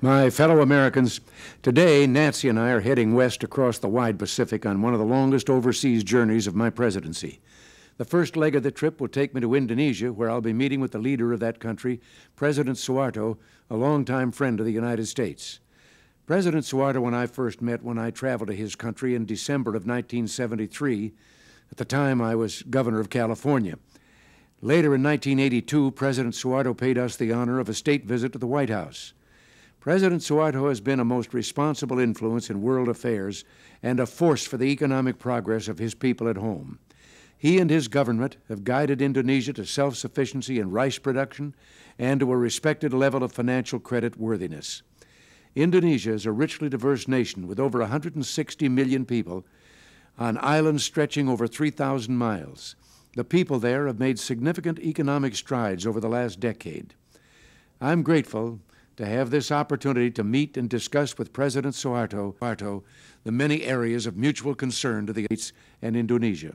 My fellow Americans, today Nancy and I are heading west across the wide Pacific on one of the longest overseas journeys of my presidency. The first leg of the trip will take me to Indonesia, where I'll be meeting with the leader of that country, President Suharto, a longtime friend of the United States. President Suharto and I first met when I traveled to his country in December of 1973. At the time, I was governor of California. Later in 1982, President Suharto paid us the honor of a state visit to the White House. President Suharto has been a most responsible influence in world affairs and a force for the economic progress of his people at home. He and his government have guided Indonesia to self-sufficiency in rice production and to a respected level of financial creditworthiness. Indonesia is a richly diverse nation with over 160 million people on islands stretching over 3,000 miles. The people there have made significant economic strides over the last decade. I'm grateful to have this opportunity to meet and discuss with President Suharto the many areas of mutual concern to the United States and Indonesia.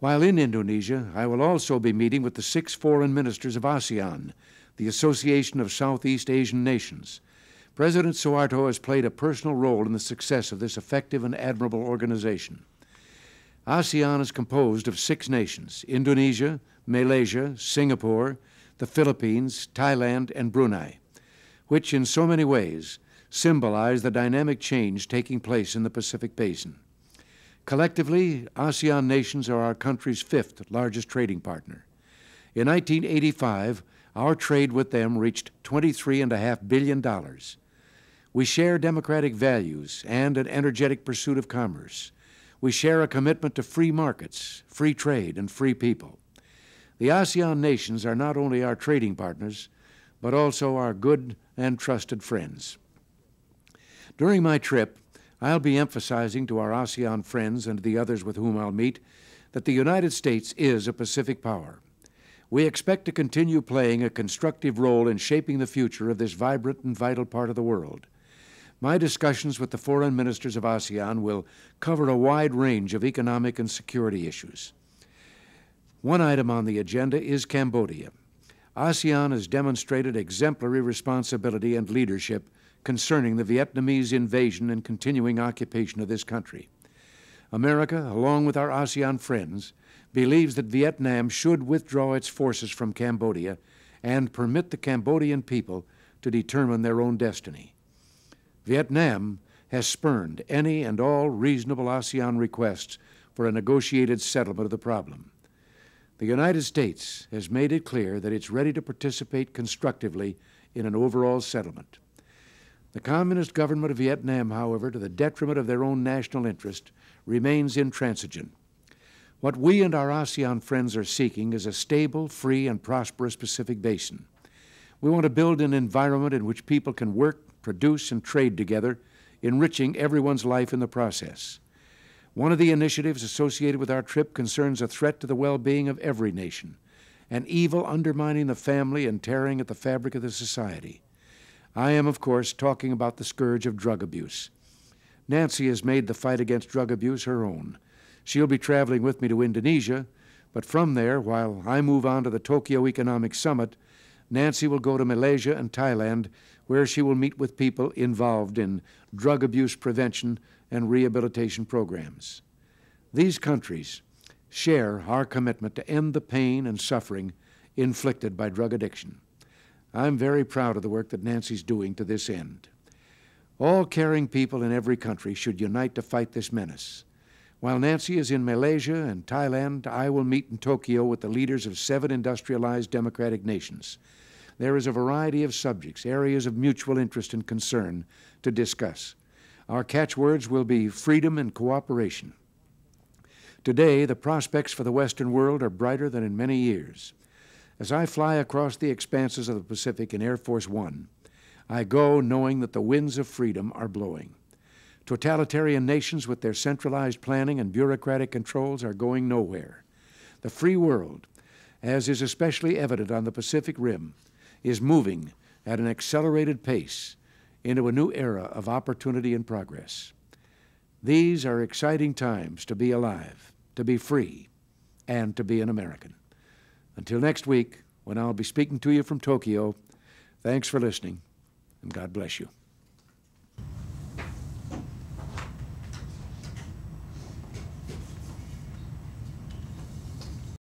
While in Indonesia, I will also be meeting with the 6 foreign ministers of ASEAN, the Association of Southeast Asian Nations. President Suharto has played a personal role in the success of this effective and admirable organization. ASEAN is composed of 6 nations: Indonesia, Malaysia, Singapore, the Philippines, Thailand, and Brunei, which in so many ways symbolize the dynamic change taking place in the Pacific Basin. Collectively, ASEAN nations are our country's 5th largest trading partner. In 1985, our trade with them reached $23.5 billion. We share democratic values and an energetic pursuit of commerce. We share a commitment to free markets, free trade, and free people. The ASEAN nations are not only our trading partners, but also our good and trusted friends. During my trip, I'll be emphasizing to our ASEAN friends and the others with whom I'll meet that the United States is a Pacific power. We expect to continue playing a constructive role in shaping the future of this vibrant and vital part of the world. My discussions with the foreign ministers of ASEAN will cover a wide range of economic and security issues. One item on the agenda is Cambodia. ASEAN has demonstrated exemplary responsibility and leadership concerning the Vietnamese invasion and continuing occupation of this country. America, along with our ASEAN friends, believes that Vietnam should withdraw its forces from Cambodia and permit the Cambodian people to determine their own destiny. Vietnam has spurned any and all reasonable ASEAN requests for a negotiated settlement of the problem. The United States has made it clear that it's ready to participate constructively in an overall settlement. The communist government of Vietnam, however, to the detriment of their own national interest, remains intransigent. What we and our ASEAN friends are seeking is a stable, free, and prosperous Pacific Basin. We want to build an environment in which people can work, produce, and trade together, enriching everyone's life in the process. One of the initiatives associated with our trip concerns a threat to the well-being of every nation, an evil undermining the family and tearing at the fabric of the society. I am, of course, talking about the scourge of drug abuse. Nancy has made the fight against drug abuse her own. She'll be traveling with me to Indonesia, but from there, while I move on to the Tokyo Economic Summit, Nancy will go to Malaysia and Thailand, where she will meet with people involved in drug abuse prevention and rehabilitation programs. These countries share our commitment to end the pain and suffering inflicted by drug addiction. I'm very proud of the work that Nancy's doing to this end. All caring people in every country should unite to fight this menace. While Nancy is in Malaysia and Thailand, I will meet in Tokyo with the leaders of 7 industrialized democratic nations. There is a variety of subjects, areas of mutual interest and concern to discuss. Our catchwords will be freedom and cooperation. Today, the prospects for the Western world are brighter than in many years. As I fly across the expanses of the Pacific in Air Force One, I go knowing that the winds of freedom are blowing. Totalitarian nations with their centralized planning and bureaucratic controls are going nowhere. The free world, as is especially evident on the Pacific Rim, is moving at an accelerated pace into a new era of opportunity and progress. These are exciting times to be alive, to be free, and to be an American. Until next week, when I'll be speaking to you from Tokyo, thanks for listening. and God bless you.